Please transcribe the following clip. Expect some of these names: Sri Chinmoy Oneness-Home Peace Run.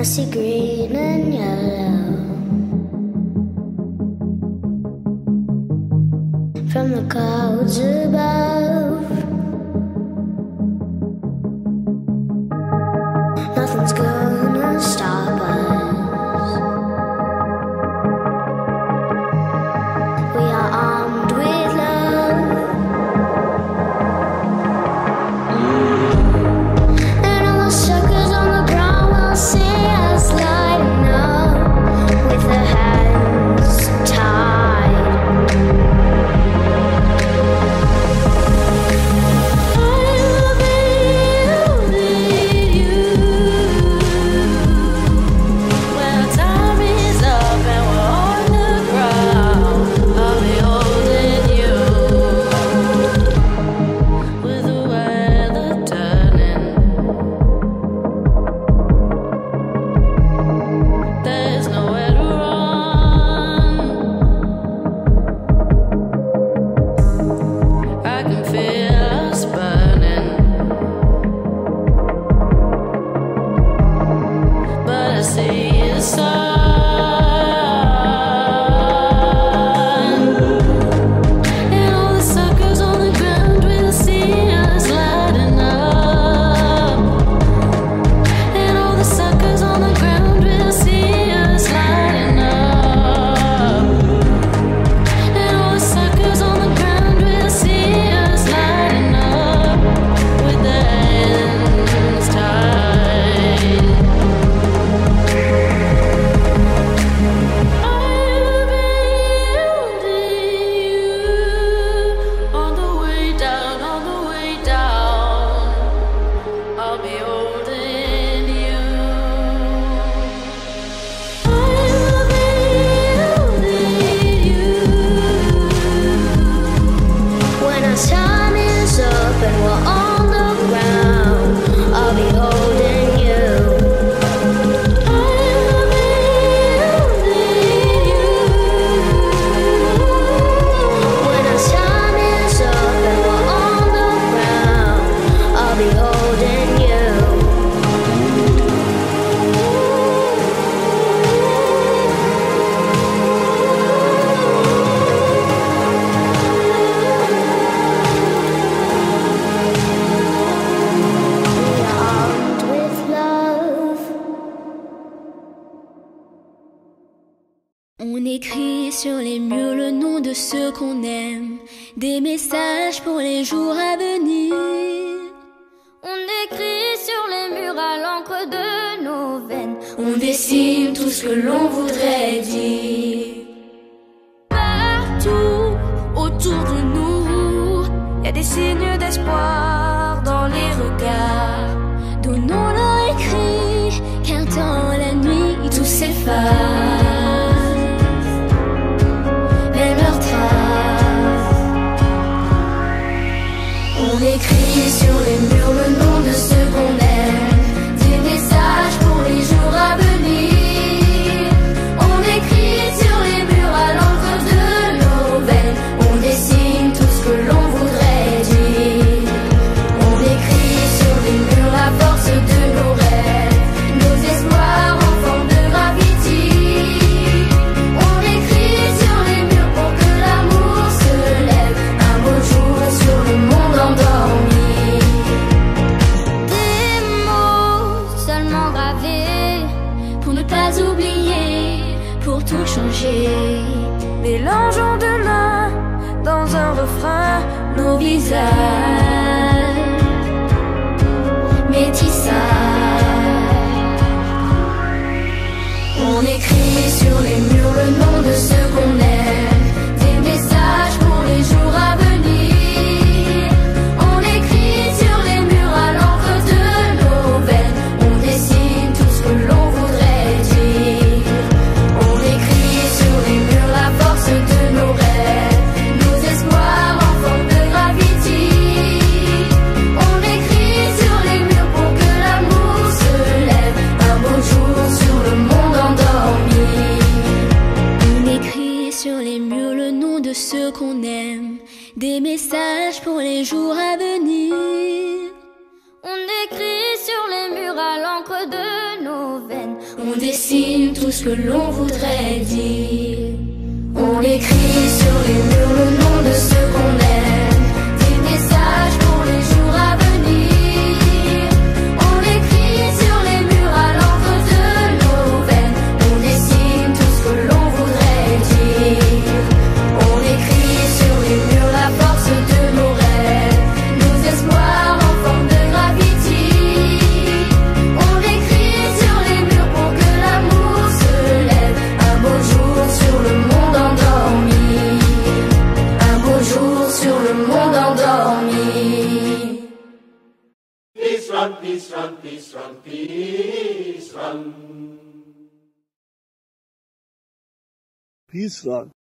I see green and yellow from the clouds above. Nothing's gonna stop us. We are armed with love. And all the suckers on the ground will sing. On écrit sur les murs le nom de ceux qu'on aime, des messages pour les jours à venir. On écrit sur les murs à l'encre de nos veines, on dessine tout ce que l'on voudrait dire. Partout autour de nous, il y a des signes d'espoir dans les regards. Donnons-leur écrit, qu'un temps la nuit tout s'efface. On écrit sur les murs le nom de ceux qu'on aime, des messages pour les jours à venir. On écrit sur les murs à l'encre de nos veines, on dessine tout ce que l'on voudrait dire. On écrit sur les murs la force de nos rêves, nos espoirs en forme de graffiti. On écrit sur les murs pour que l'amour se lève, un beau jour sur le monde. Pour tout changer, mélangeons de l'un dans un refrain nos visages, métissages. On écrit sur les murs le nom de ceux qu'on aime, des messages pour les jours à venir. Des messages pour les jours à venir. On écrit sur les murs à l'encre de nos veines. on dessine tout ce que l'on voudrait dire. On écrit sur les murs le nom de ceux qu'on aime, des messages pour les jours à venir. On écrit sur les murs à l'encre de nos veines, on dessine tout ce que l'on voudrait dire. On écrit sur les murs la force de nos rêves, nos espoirs en forme de graffiti. On écrit sur les murs pour que l'amour se lève, un beau jour sur le monde. Peace run, peace run, peace run, peace run. Peace run.